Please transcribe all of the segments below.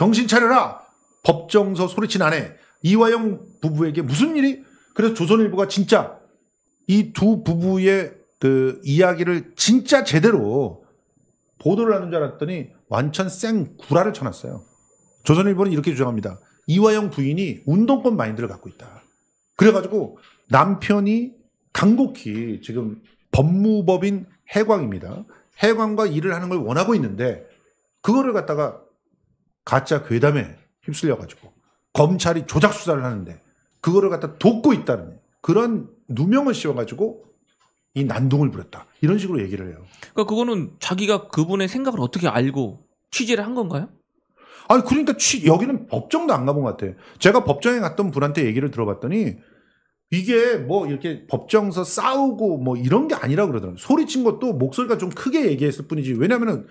정신 차려라. 법정서 소리친 아내 이화영 부부에게 무슨 일이? 그래서 조선일보가 진짜 이 두 부부의 그 이야기를 진짜 제대로 보도를 하는 줄 알았더니 완전 쌩 구라를 쳐놨어요. 조선일보는 이렇게 주장합니다. 이화영 부인이 운동권 마인드를 갖고 있다. 그래가지고 남편이 간곡히 지금 법무법인 해광입니다. 해광과 일을 하는 걸 원하고 있는데 그거를 갖다가 가짜 괴담에 휩쓸려가지고 검찰이 조작 수사를 하는데 그거를 갖다 돕고 있다는 그런 누명을 씌워가지고 이 난동을 부렸다. 이런 식으로 얘기를 해요. 그러니까 그거는 자기가 그분의 생각을 어떻게 알고 취재를 한 건가요? 아니 그러니까 여기는 법정도 안 가본 것 같아요. 제가 법정에 갔던 분한테 얘기를 들어봤더니 이게 뭐 이렇게 법정서 싸우고 뭐 이런 게 아니라 그러더라고요. 소리친 것도 목소리가 좀 크게 얘기했을 뿐이지. 왜냐면은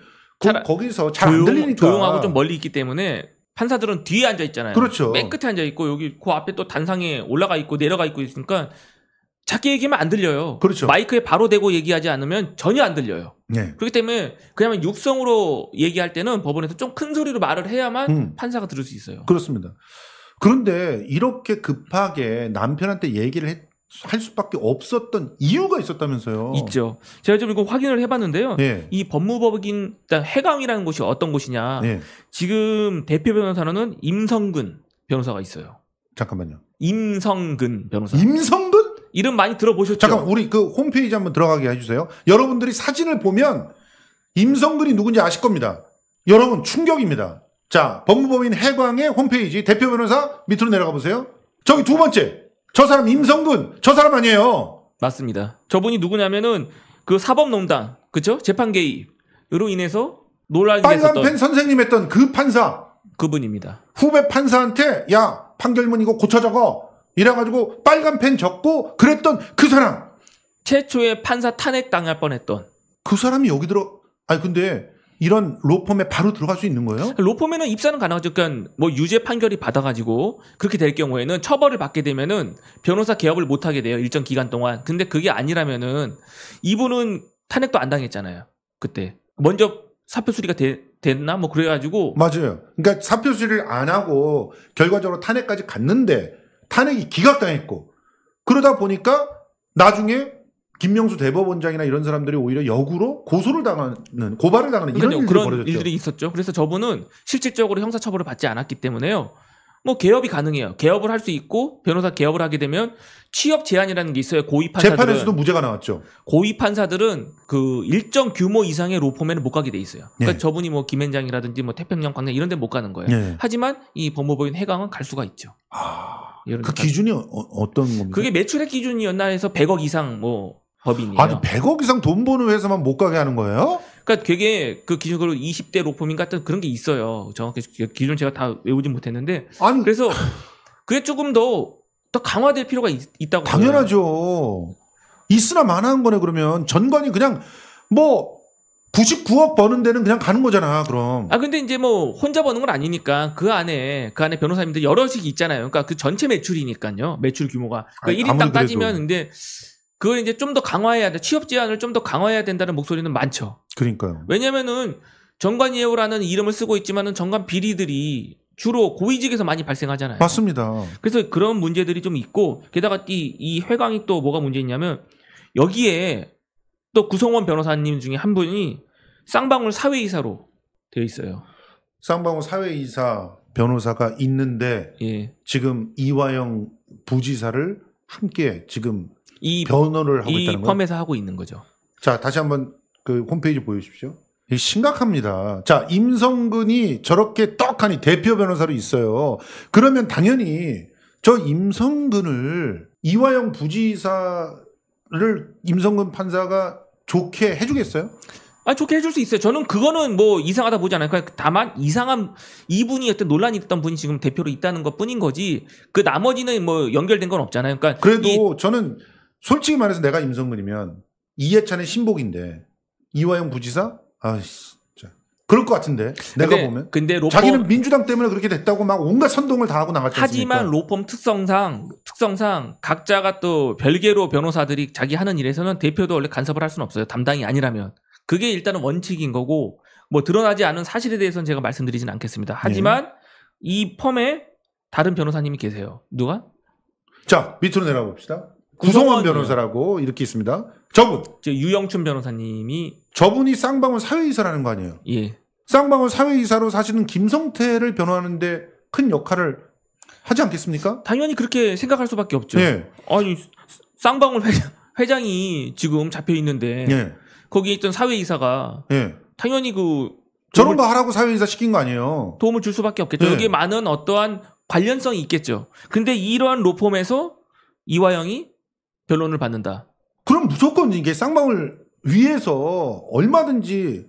거기서 잘 안 들리니까. 조용하고 좀 멀리 있기 때문에 판사들은 뒤에 앉아 있잖아요. 그렇죠. 맨 끝에 앉아 있고 여기 그 앞에 또 단상에 올라가 있고 내려가 있고 있으니까 자기 얘기면 안 들려요. 그렇죠. 마이크에 바로 대고 얘기하지 않으면 전혀 안 들려요. 네. 그렇기 때문에 그냥 육성으로 얘기할 때는 법원에서 좀 큰 소리로 말을 해야만 판사가 들을 수 있어요. 그렇습니다. 그런데 이렇게 급하게 남편한테 얘기를 할 수밖에 없었던 이유가 있었다면서요. 있죠. 제가 좀 이거 확인을 해봤는데요. 네. 이 법무법인 해강이라는 곳이 어떤 곳이냐. 네. 지금 대표 변호사로는 임성근 변호사가 있어요. 잠깐만요. 임성근 변호사. 임성근? 이름 많이 들어보셨죠? 잠깐 우리 그 홈페이지 한번 들어가게 해주세요. 여러분들이 사진을 보면 임성근이 누군지 아실 겁니다. 여러분 충격입니다. 자, 법무법인 해광의 홈페이지 대표 변호사 밑으로 내려가 보세요. 저기 두 번째. 저 사람 임성근. 저 사람 아니에요. 맞습니다. 저분이 누구냐면은 그 사법농단, 그쵸? 재판 개입으로 인해서 논란이 됐었던 빨간펜 선생님 했던 그 판사. 그분입니다. 후배 판사한테 야, 판결문 이거 고쳐 적어. 이래가지고 빨간펜 적고 그랬던 그 사람. 최초의 판사 탄핵 당할 뻔했던. 그 사람이 여기 아니 근데 이런 로펌에 바로 들어갈 수 있는 거예요? 로펌에는 입사는 가능하죠. 그러니까 뭐 유죄 판결이 받아가지고 그렇게 될 경우에는 처벌을 받게 되면은 변호사 개업을 못하게 돼요. 일정 기간 동안. 근데 그게 아니라면은 이분은 탄핵도 안 당했잖아요. 그때. 먼저 사표 수리가 됐나? 뭐 그래가지고. 맞아요. 그러니까 사표 수리를 안 하고 결과적으로 탄핵까지 갔는데 탄핵이 기각당했고 그러다 보니까 나중에 김명수 대법원장이나 이런 사람들이 오히려 역으로 고소를 당하는 고발을 당하는 이런 일들이 벌어졌죠. 일들이 있었죠. 그래서 저분은 실질적으로 형사처벌을 받지 않았기 때문에요. 뭐 개업이 가능해요. 개업을 할 수 있고 변호사 개업을 하게 되면 취업 제한이라는 게 있어요. 고위 판사들은. 재판에서도 무죄가 나왔죠. 고위 판사들은 그 일정 규모 이상의 로펌에는 못 가게 돼 있어요. 그러니까 네. 저분이 뭐 김앤장이라든지 뭐 태평양 광장 이런 데 못 가는 거예요. 네. 하지만 이 법무법인 해강은 갈 수가 있죠. 그 기준이 어떤 겁니까? 그게 매출액 기준이었나 해서 100억 이상 뭐 법인이에요. 아니 100억 이상 돈 버는 회사만 못 가게 하는 거예요? 그러니까 되게 그 기준으로 20대 로펌인가 그런 게 있어요. 정확히 기준 제가 다 외우진 못했는데. 아니 그래서 그게 조금 더 강화될 필요가 있다고. 당연하죠. 있으나 마나한 거네. 그러면 전관이 그냥 뭐 99억 버는 데는 그냥 가는 거잖아, 그럼. 아, 근데 이제 뭐, 혼자 버는 건 아니니까, 그 안에 변호사님들 여러식이 있잖아요. 그러니까 그 전체 매출이니까요. 매출 규모가. 그러니까 1인당 따지면, 근데, 그걸 이제 좀 더 강화해야 돼. 취업 제한을 좀 더 강화해야 된다는 목소리는 많죠. 그러니까요. 왜냐면은, 정관예우라는 이름을 쓰고 있지만은 정관 비리들이 주로 고위직에서 많이 발생하잖아요. 맞습니다. 그래서 그런 문제들이 좀 있고, 게다가 이 회광이 또 뭐가 문제 있냐면, 여기에, 또 구성원 변호사님 중에 한 분이 쌍방울 사회이사로 되어 있어요. 쌍방울 사회이사 변호사가 있는데 예. 지금 이화영 부지사를 함께 지금 변호를 하고 있다는 거예요. 이 펌에서 하고 있는 거죠. 자, 다시 한번 그 홈페이지 보여주십시오. 심각합니다. 자, 임성근이 저렇게 떡하니 대표 변호사로 있어요. 그러면 당연히 저 임성근을 이화영 부지사를 임성근 판사가 좋게 해주겠어요? 아, 좋게 해줄 수 있어요. 저는 그거는 뭐 이상하다 보지 않아요. 다만 이상한 이분이 어떤 논란이 있던 분이 지금 대표로 있다는 것 뿐인 거지 그 나머지는 뭐 연결된 건 없잖아요. 그러니까 그래도 저는 솔직히 말해서 내가 임성근이면 이해찬의 신복인데 이화영 부지사? 아이씨. 그럴 것 같은데 내가 보면. 근데 로펌, 자기는 민주당 때문에 그렇게 됐다고 막 온갖 선동을 다 하고 나갔잖아요. 하지만 로펌 특성상 각자가 또 별개로 변호사들이 자기 하는 일에서는 대표도 원래 간섭을 할 수는 없어요. 담당이 아니라면. 그게 일단은 원칙인 거고 뭐 드러나지 않은 사실에 대해서는 제가 말씀드리진 않겠습니다. 하지만 네. 이 펌에 다른 변호사님이 계세요. 누가? 자, 밑으로 내려가 봅시다. 구성원 변호사라고 이렇게 있습니다. 저분. 유영춘 변호사님이. 저분이 쌍방울 사회이사라는 거 아니에요? 예. 쌍방울 사회이사로 사실은 김성태를 변호하는데 큰 역할을 하지 않겠습니까? 당연히 그렇게 생각할 수밖에 없죠. 예. 아니, 쌍방울 회장이 지금 잡혀 있는데. 예. 거기에 있던 사회이사가. 예. 당연히 그. 저런 거 하라고 사회이사 시킨 거 아니에요? 도움을 줄 수밖에 없겠죠. 예. 여기에 많은 어떠한 관련성이 있겠죠. 근데 이러한 로펌에서 이화영이 변론을 받는다. 그럼 무조건 이게 쌍방울 위에서 얼마든지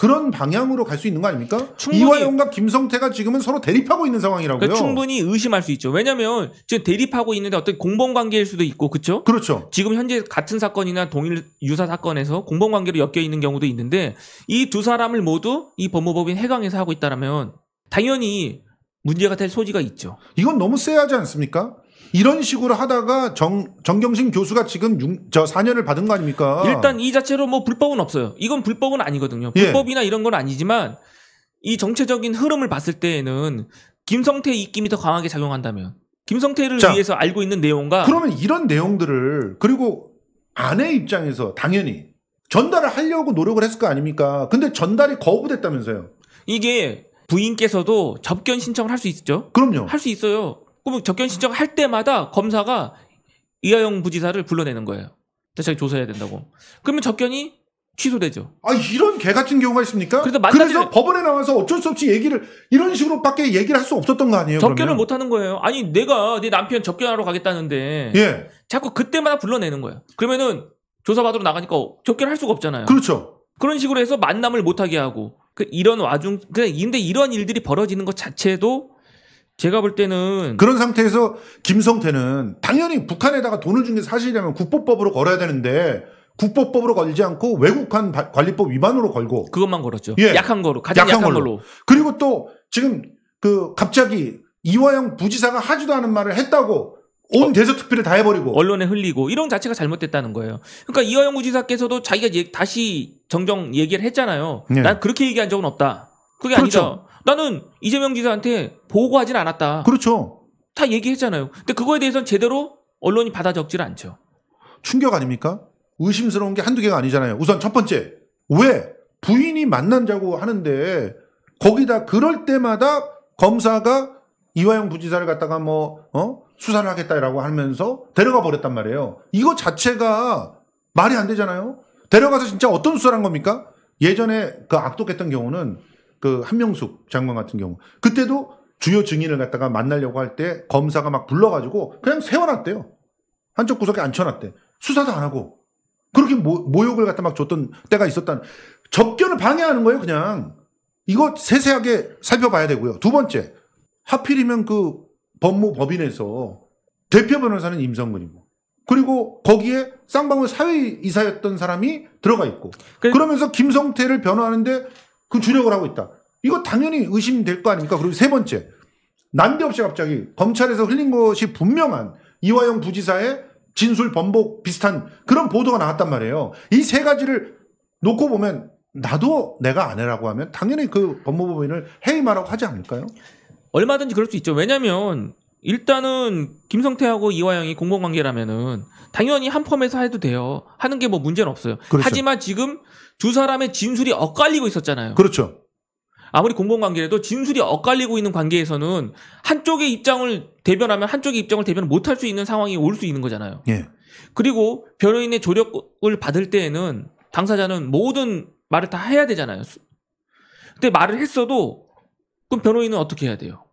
그런 방향으로 갈 수 있는 거 아닙니까? 이화영과 김성태가 지금은 서로 대립하고 있는 상황이라고요. 그러니까 충분히 의심할 수 있죠. 왜냐하면 지금 대립하고 있는데 어떤 공범관계일 수도 있고, 그렇죠? 그렇죠. 지금 현재 같은 사건이나 동일 유사 사건에서 공범관계로 엮여 있는 경우도 있는데 이 두 사람을 모두 이 법무법인 해강에서 하고 있다라면 당연히 문제가 될 소지가 있죠. 이건 너무 쎄하지 않습니까? 이런 식으로 하다가 정경심 교수가 지금 4년을 받은 거 아닙니까? 일단 이 자체로 뭐 불법은 없어요. 이건 불법은 아니거든요. 불법이나 예. 이런 건 아니지만 이 정체적인 흐름을 봤을 때에는 김성태의 입김이 더 강하게 작용한다면 김성태를 자, 위해서 알고 있는 내용과 그러면 이런 내용들을 그리고 아내 입장에서 당연히 전달을 하려고 노력을 했을 거 아닙니까? 근데 전달이 거부됐다면서요. 이게 부인께서도 접견 신청을 할 수 있죠? 그럼요. 할 수 있어요. 그럼 접견 신청할 때마다 검사가 이화영 부지사를 불러내는 거예요. 자기 조사해야 된다고. 그러면 접견이 취소되죠. 아 이런 개 같은 경우가 있습니까? 그래서 법원에 나와서 어쩔 수 없이 얘기를 이런 식으로밖에 얘기를 할 수 없었던 거 아니에요? 접견을 못 하는 거예요. 아니 내가 내 남편 접견하러 가겠다는데 예. 자꾸 그때마다 불러내는 거예요. 그러면은 조사받으러 나가니까 접견할 수가 없잖아요. 그렇죠. 그런 식으로 해서 만남을 못하게 하고 이런 와중 근데 이런 일들이 벌어지는 것 자체도 제가 볼 때는 그런 상태에서 김성태는 당연히 북한에다가 돈을 준 게 사실이라면 국보법으로 걸어야 되는데 국보법으로 걸지 않고 외국환 관리법 위반으로 걸고 그것만 걸었죠. 예. 약한 거로 가장 약한 걸로. 그리고 또 지금 그 갑자기 이화영 부지사가 하지도 않은 말을 했다고 온 대서특필을 다 해버리고 언론에 흘리고 이런 자체가 잘못됐다는 거예요. 그러니까 이화영 부지사께서도 자기가 다시 정정 얘기를 했잖아요. 예. 난 그렇게 얘기한 적은 없다. 그게 그렇죠. 아니다. 나는 이재명 지사한테 보고하진 않았다. 그렇죠. 다 얘기했잖아요. 근데 그거에 대해서는 제대로 언론이 받아 적질 않죠. 충격 아닙니까? 의심스러운 게 한두 개가 아니잖아요. 우선 첫 번째, 왜 부인이 만난다고 하는데 거기다 그럴 때마다 검사가 이화영 부지사를 갖다가 뭐 수사를 하겠다라고 하면서 데려가 버렸단 말이에요. 이거 자체가 말이 안 되잖아요. 데려가서 진짜 어떤 수사를 한 겁니까? 예전에 그 악독했던 경우는 그 한명숙 장관 같은 경우 그때도 주요 증인을 갖다가 만나려고 할 때 검사가 막 불러가지고 그냥 세워놨대요. 한쪽 구석에 앉혀놨대. 수사도 안 하고 그렇게 모욕을 갖다 막 줬던 때가 있었다는 접견을 방해하는 거예요. 그냥 이거 세세하게 살펴봐야 되고요. 두 번째 하필이면 그 법무법인에서 대표 변호사는 임성근이고 그리고 거기에 쌍방울 사회이사였던 사람이 들어가 있고 그러면서 김성태를 변호하는데 그 주력을 하고 있다. 이거 당연히 의심될 거 아닙니까? 그리고 세 번째, 난데없이 갑자기 검찰에서 흘린 것이 분명한 이화영 부지사의 진술 번복 비슷한 그런 보도가 나왔단 말이에요. 이 세 가지를 놓고 보면 나도 내가 아내라고 하면 당연히 그 법무법인을 해임하라고 하지 않을까요? 얼마든지 그럴 수 있죠. 왜냐하면 일단은 김성태하고 이화영이 공범관계라면은 당연히 한 펌에서 해도 돼요. 하는 게 뭐 문제는 없어요. 그렇죠. 하지만 지금 두 사람의 진술이 엇갈리고 있었잖아요. 그렇죠. 아무리 공범관계라도 진술이 엇갈리고 있는 관계에서는 한쪽의 입장을 대변하면 한쪽의 입장을 대변을 못할 수 있는 상황이 올 수 있는 거잖아요. 예. 그리고 변호인의 조력을 받을 때에는 당사자는 모든 말을 다 해야 되잖아요. 근데 말을 했어도 그럼 변호인은 어떻게 해야 돼요?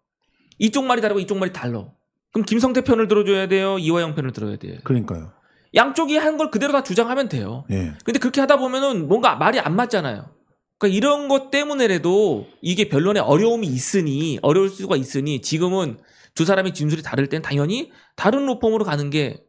이쪽 말이 다르고 이쪽 말이 달라. 그럼 김성태 편을 들어줘야 돼요? 이화영 편을 들어야 돼요? 그러니까요. 양쪽이 한 걸 그대로 다 주장하면 돼요. 예. 근데 그렇게 하다 보면은 뭔가 말이 안 맞잖아요. 그러니까 이런 것 때문에라도 이게 변론에 어려움이 있으니, 어려울 수가 있으니 지금은 두 사람의 진술이 다를 땐 당연히 다른 로펌으로 가는 게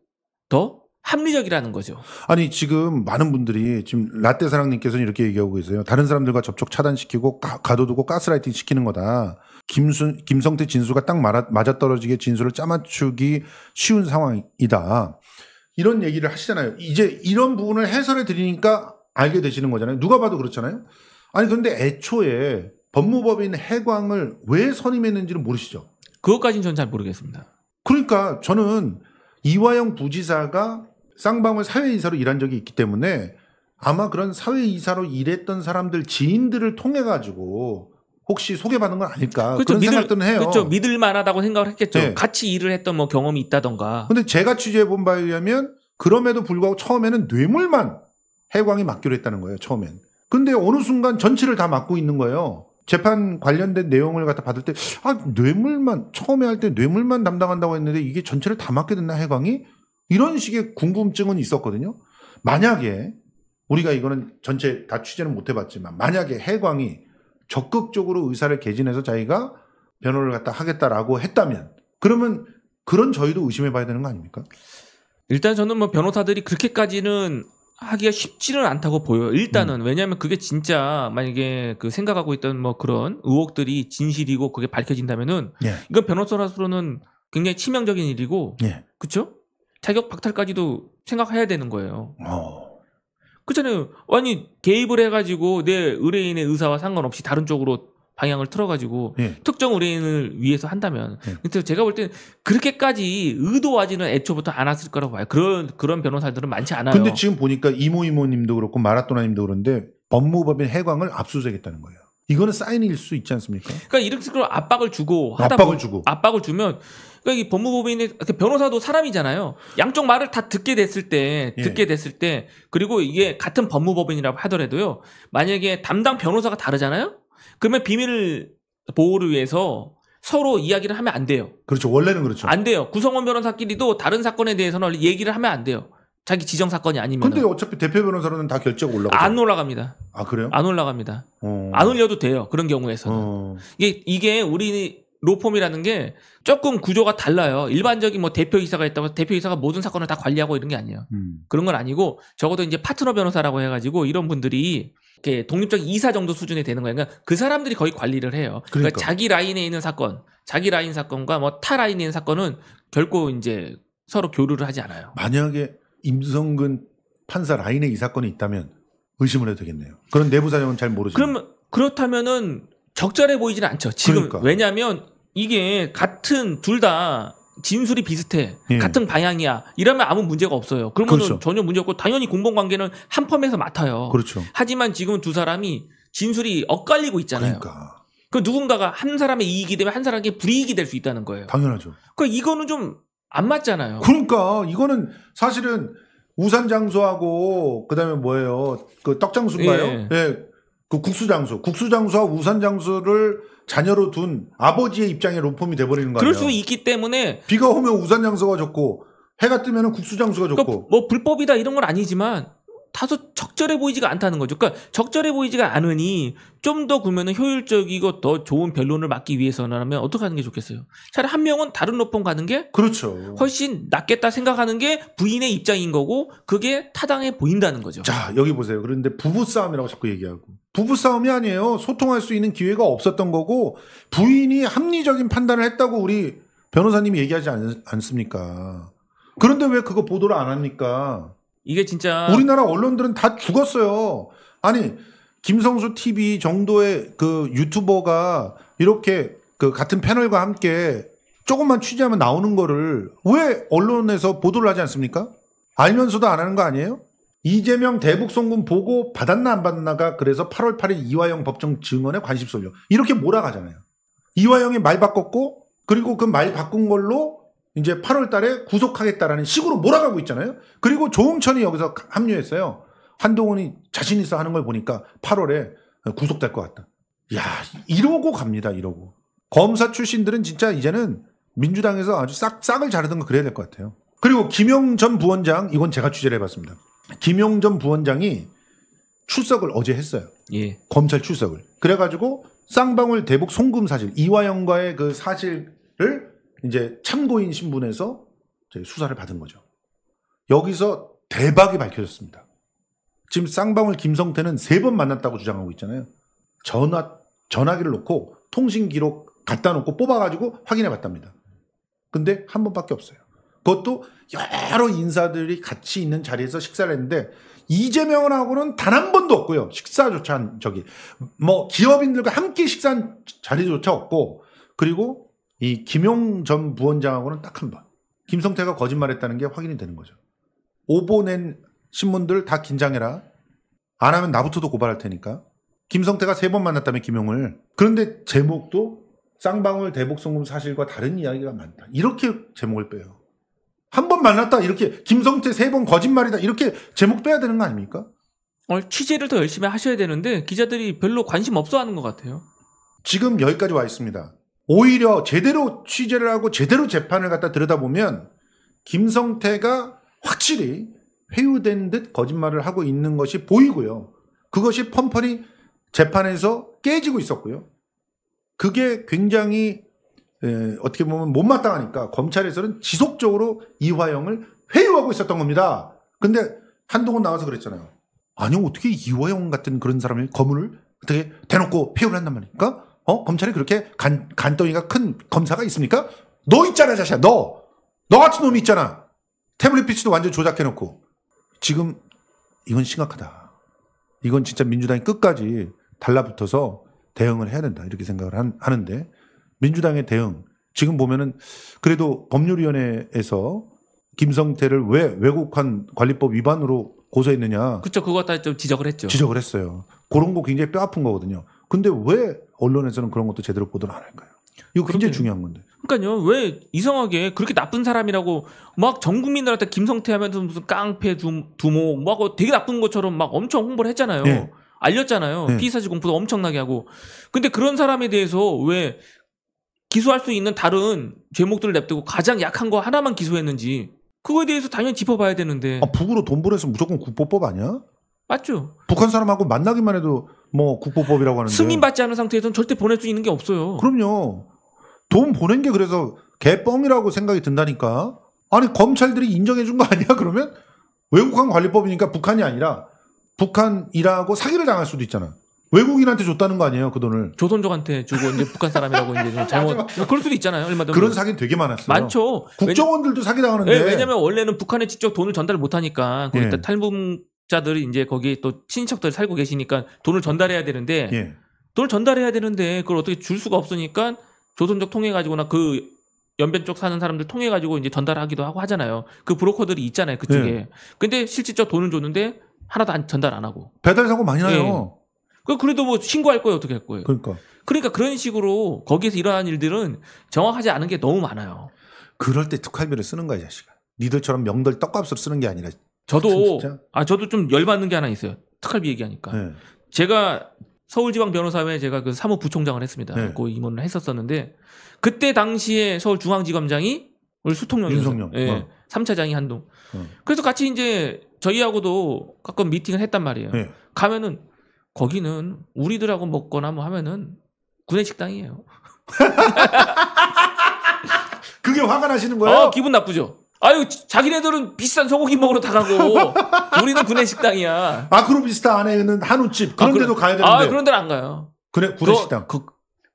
더 합리적이라는 거죠. 아니, 지금 많은 분들이 지금 라떼사랑님께서는 이렇게 얘기하고 계세요. 다른 사람들과 접촉 차단시키고 가둬두고 가스라이팅 시키는 거다. 김성태 진술과 딱 맞아떨어지게 진술을 짜맞추기 쉬운 상황이다. 이런 얘기를 하시잖아요. 이제 이런 부분을 해설해 드리니까 알게 되시는 거잖아요. 누가 봐도 그렇잖아요. 아니 그런데 애초에 법무법인 해광을 왜 선임했는지는 모르시죠? 그것까지는 전 잘 모르겠습니다. 그러니까 저는 이화영 부지사가 쌍방울 사회이사로 일한 적이 있기 때문에 아마 그런 사회이사로 일했던 사람들 지인들을 통해 가지고 혹시 소개받은 건 아닐까, 그렇죠, 그런 생각들은 해요. 그렇죠. 믿을만하다고 생각을 했겠죠. 네. 같이 일을 했던 뭐 경험이 있다던가. 근데 제가 취재해본 바에 의하면 그럼에도 불구하고 처음에는 뇌물만 해광이 맡기로 했다는 거예요. 처음엔. 근데 어느 순간 전체를 다 맡고 있는 거예요. 재판 관련된 내용을 갖다 받을 때 아, 뇌물만, 처음에 할 때 뇌물만 담당한다고 했는데 이게 전체를 다 맡게 됐나 해광이? 이런 식의 궁금증은 있었거든요. 만약에 우리가 이거는 전체 다 취재는 못 해봤지만 만약에 해광이 적극적으로 의사를 개진해서 자기가 변호를 갖다 하겠다라고 했다면 그러면 그런 저희도 의심해 봐야 되는 거 아닙니까? 일단 저는 뭐 변호사들이 그렇게까지는 하기가 쉽지는 않다고 보여요. 일단은 왜냐하면 그게 진짜 만약에 그 생각하고 있던 뭐 그런 의혹들이 진실이고 그게 밝혀진다면은 예. 이건 변호사로서는 굉장히 치명적인 일이고 예. 그렇죠? 자격 박탈까지도 생각해야 되는 거예요. 그렇잖아요. 아니 개입을 해가지고 내 의뢰인의 의사와 상관없이 다른 쪽으로 방향을 틀어가지고 예. 특정 의뢰인을 위해서 한다면 예. 그래서 제가 볼 때는 그렇게까지 의도하지는 애초부터 않았을 거라고 봐요. 그런 변호사들은 많지 않아요. 근데 지금 보니까 이모님도 그렇고 마라토나님도 그런데 법무법인 해광을 압수수색했다는 거예요. 이거는 사인일 수 있지 않습니까? 그러니까 이런 식으로 압박을 주고 압박을 주면 그러니까 이 법무법인의 변호사도 사람이잖아요. 양쪽 말을 다 듣게 됐을 때 그리고 이게 같은 법무법인이라고 하더라도요. 만약에 담당 변호사가 다르잖아요. 그러면 비밀 보호를 위해서 서로 이야기를 하면 안 돼요. 그렇죠. 원래는 그렇죠. 안 돼요. 구성원 변호사끼리도 다른 사건에 대해서는 얘기를 하면 안 돼요. 자기 지정 사건이 아니면. 근데 어차피 대표 변호사로는 다 결제가 올라가죠. 안 올라갑니다. 아 그래요? 안 올라갑니다. 안 올려도 돼요. 그런 경우에서는. 이게 우리 로펌이라는 게 조금 구조가 달라요. 일반적인 뭐 대표이사가 있다고 대표이사가 모든 사건을 다 관리하고 이런 게 아니에요. 그런 건 아니고 적어도 이제 파트너 변호사라고 해가지고 이런 분들이 이렇게 독립적인 이사 정도 수준이 되는 거예요. 그러니까 그 사람들이 거의 관리를 해요. 그러니까 자기 라인에 있는 사건, 자기 라인 사건과 뭐 타 라인에 있는 사건은 결코 이제 서로 교류를 하지 않아요. 만약에 임성근 판사 라인에 이 사건이 있다면 의심을 해도 되겠네요. 그런 내부 사정은 잘 모르죠. 그럼 그렇다면은 적절해 보이지는 않죠. 지금 그러니까. 왜냐하면 이게 같은 둘 다 진술이 비슷해. 예. 같은 방향이야. 이러면 아무 문제가 없어요. 그러면 그렇죠. 전혀 문제 없고 당연히 공범관계는 한 펌에서 맡아요. 그렇죠. 하지만 지금 두 사람이 진술이 엇갈리고 있잖아요. 그러니까. 그 누군가가 한 사람의 이익이 되면 한 사람에게 불이익이 될 수 있다는 거예요. 당연하죠. 그러니까 이거는 좀 안 맞잖아요. 그러니까 이거는 사실은 우산 장수하고 그다음에 뭐예요? 그 떡 장수인가요? 예. 예. 그 국수 장수와 우산 장수를 자녀로 둔 아버지의 입장에 로펌이 돼버리는 거 아니에요? 그럴 수 있기 때문에 비가 오면 우산 장수가 좋고 해가 뜨면 국수 장수가 좋고 그러니까 뭐 불법이다 이런 건 아니지만 다소 적절해 보이지가 않다는 거죠. 그러니까 적절해 보이지가 않으니 좀 더 그러면 효율적이고 더 좋은 변론을 막기 위해서라면 어떻게 하는 게 좋겠어요? 차라리 한 명은 다른 로펌 가는 게 그렇죠. 훨씬 낫겠다 생각하는 게 부인의 입장인 거고 그게 타당해 보인다는 거죠. 자 여기 보세요. 그런데 부부싸움이라고 자꾸 얘기하고 부부싸움이 아니에요. 소통할 수 있는 기회가 없었던 거고 부인이 합리적인 판단을 했다고 우리 변호사님이 얘기하지 않습니까? 그런데 왜 그거 보도를 안 합니까? 이게 진짜 우리나라 언론들은 다 죽었어요. 아니 김성수TV 정도의 그 유튜버가 이렇게 그 같은 패널과 함께 조금만 취재하면 나오는 거를 왜 언론에서 보도를 하지 않습니까? 알면서도 안 하는 거 아니에요? 이재명 대북송금 보고 받았나 안 받았나가 그래서 8월 8일 이화영 법정 증언에 관심 쏠려. 이렇게 몰아가잖아요. 이화영이 말 바꿨고 그리고 그 말 바꾼 걸로 이제 8월 달에 구속하겠다라는 식으로 몰아가고 있잖아요. 그리고 조응천이 여기서 합류했어요. 한동훈이 자신 있어 하는 걸 보니까 8월에 구속될 것 같다. 야, 이러고 갑니다. 이러고. 검사 출신들은 진짜 이제는 민주당에서 아주 싹을 자르던가 그래야 될 것 같아요. 그리고 김용 전 부원장, 이건 제가 취재를 해봤습니다. 김용 전 부원장이 출석을 어제 했어요. 예. 검찰 출석을. 그래가지고 쌍방울 대북 송금 사실, 이화영과의 그 사실을 이제 참고인 신분에서 수사를 받은 거죠. 여기서 대박이 밝혀졌습니다. 지금 쌍방울 김성태는 3번 만났다고 주장하고 있잖아요. 전화기를 놓고 통신기록 갖다 놓고 뽑아가지고 확인해 봤답니다. 근데 한 번밖에 없어요. 그것도 여러 인사들이 같이 있는 자리에서 식사를 했는데 이재명하고는 단 한 번도 없고요. 식사조차 한 적이. 뭐 기업인들과 함께 식사한 자리조차 없고, 그리고 이 김용 전 부원장하고는 딱 한 번. 김성태가 거짓말했다는 게 확인이 되는 거죠. 오보 낸 신문들 다 긴장해라. 안 하면 나부터도 고발할 테니까. 김성태가 3번 만났다며 김용을. 그런데 제목도 쌍방울 대북송금 사실과 다른 이야기가 많다. 이렇게 제목을 빼요. 한 번 만났다 이렇게, 김성태 3번 거짓말이다 이렇게 제목 빼야 되는 거 아닙니까? 취재를 더 열심히 하셔야 되는데 기자들이 별로 관심 없어하는 것 같아요. 지금 여기까지 와 있습니다. 오히려 제대로 취재를 하고 제대로 재판을 갖다 들여다보면 김성태가 확실히 회유된 듯 거짓말을 하고 있는 것이 보이고요. 그것이 펀펀이 재판에서 깨지고 있었고요. 그게 굉장히 어떻게 보면 못마땅하니까 검찰에서는 지속적으로 이화영을 회유하고 있었던 겁니다. 근데 한동훈 나와서 그랬잖아요. 아니 어떻게 이화영 같은 그런 사람이 거물을 어떻게 대놓고 회유를 한단 말입니까? 검찰이 그렇게 간덩이가 큰 검사가 있습니까? 너 있잖아 자식아, 너 같은 놈이 있잖아. 태블릿 PC도 완전 조작해놓고. 지금 이건 심각하다. 이건 진짜 민주당이 끝까지 달라붙어서 대응을 해야 된다 이렇게 생각을 하는데, 민주당의 대응 지금 보면은 그래도 법률위원회에서 김성태를 왜 외국환 관리법 위반으로 고소했느냐, 그쵸, 그거 다 좀 지적을 했어요. 그런 거 굉장히 뼈 아픈 거거든요. 근데 왜 언론에서는 그런 것도 제대로 보도를 안 할까요? 이거 굉장히 중요한 건데. 그러니까요, 왜 이상하게 그렇게 나쁜 사람이라고 막 전 국민들한테 김성태 하면서 무슨 깡패 두모 막 되게 나쁜 것처럼 막 엄청 홍보를 했잖아요. 네. 알렸잖아요. 네. 피의사실 공포도 엄청나게 하고. 근데 그런 사람에 대해서 왜 기소할 수 있는 다른 죄목들을 냅두고 가장 약한 거 하나만 기소했는지, 그거에 대해서 당연히 짚어봐야 되는데. 아, 북으로 돈 보내서 무조건 국보법 아니야? 맞죠. 북한 사람하고 만나기만 해도 뭐 국보법이라고 하는데. 승인받지 않은 상태에서는 절대 보낼 수 있는 게 없어요. 그럼요. 돈 보낸 게 그래서 개뻥이라고 생각이 든다니까. 아니 검찰들이 인정해 준 거 아니야? 그러면 외국환 관리법이니까 북한이 아니라 북한이라고 사기를 당할 수도 있잖아. 외국인한테 줬다는 거 아니에요, 그 돈을. 조선족한테 주고 이제 북한 사람이라고 이제 잘못. 그럴 수도 있잖아요. 얼마 그런 사기 되게 많았어요. 많죠. 국정원들도 사기 당하는데. 네, 왜냐면 원래는 북한에 직접 돈을 전달 못 하니까 거기 네. 탈북자들이 이제 거기 또 친척들 살고 계시니까 돈을 전달해야 되는데 네. 돈을 전달해야 되는데 그걸 어떻게 줄 수가 없으니까 조선족 통해 가지고나 그 연변 쪽 사는 사람들 통해 가지고 이제 전달하기도 하고 하잖아요. 그 브로커들이 있잖아요, 그쪽에. 네. 근데 실질적 돈을 줬는데 하나도 전달 안 하고. 배달 사고 많이 나요. 네. 그래도 뭐 신고할 거예요, 어떻게 할 거예요. 그러니까 그런 식으로 거기에서 일어난 일들은 정확하지 않은 게 너무 많아요. 그럴 때 특활비를 쓰는 거야, 이 자식아. 니들처럼 명절 떡값으로 쓰는 게 아니라. 저도 좀 열받는 게 하나 있어요. 특활비 얘기하니까. 네. 제가 서울지방변호사회 제가 그 사무부총장을 했습니다. 네. 그 임원을 했었었는데 그때 당시에 서울중앙지검장이 우리 수통령이었어요. 예. 3차장이 한동. 그래서 같이 이제 저희하고도 가끔 미팅을 했단 말이에요. 네. 가면은 거기는 우리들하고 먹거나 뭐 하면은 구내식당이에요. 그게 화가 나시는 거예요? 기분 나쁘죠. 아유, 자기네들은 비싼 소고기 먹으러 다 가고 우리는 구내식당이야. 아크로비스타 안에는 한우집 그런 데도 가야 되는데. 그런 데는 안 가요. 구내식당.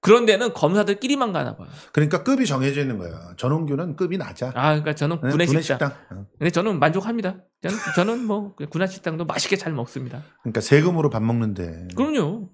그런 데는 검사들끼리만 가나 봐요. 그러니까 급이 정해져 있는 거야. 전원규는 급이 낮아. 그러니까 저는 구내식당. 근데 저는 만족합니다. 저는 뭐 구내식당도 맛있게 잘 먹습니다. 그러니까 세금으로 밥 먹는데. 그럼요.